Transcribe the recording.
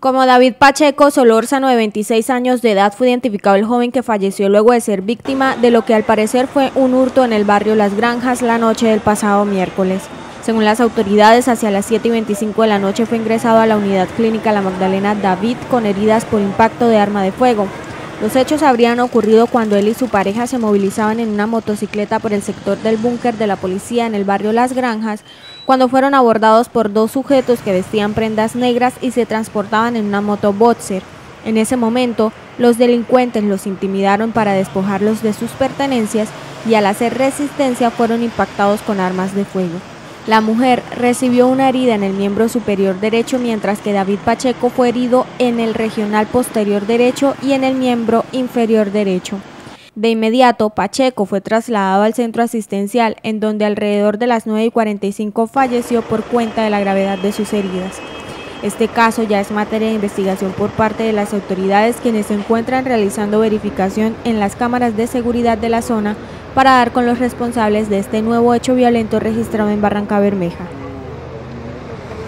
Como David Pacheco Solórzano, de 26 años de edad, fue identificado el joven que falleció luego de ser víctima de lo que al parecer fue un hurto en el barrio Las Granjas la noche del pasado miércoles. Según las autoridades, hacia las 7:25 de la noche fue ingresado a la unidad clínica La Magdalena David con heridas por impacto de arma de fuego. Los hechos habrían ocurrido cuando él y su pareja se movilizaban en una motocicleta por el sector del búnker de la policía en el barrio Las Granjas, cuando fueron abordados por dos sujetos que vestían prendas negras y se transportaban en una moto boxer. En ese momento, los delincuentes los intimidaron para despojarlos de sus pertenencias y al hacer resistencia fueron impactados con armas de fuego. La mujer recibió una herida en el miembro superior derecho, mientras que David Pacheco fue herido en el regional posterior derecho y en el miembro inferior derecho. De inmediato, Pacheco fue trasladado al centro asistencial, en donde alrededor de las 9:45 falleció por cuenta de la gravedad de sus heridas. Este caso ya es materia de investigación por parte de las autoridades, quienes se encuentran realizando verificación en las cámaras de seguridad de la zona para dar con los responsables de este nuevo hecho violento registrado en Barrancabermeja.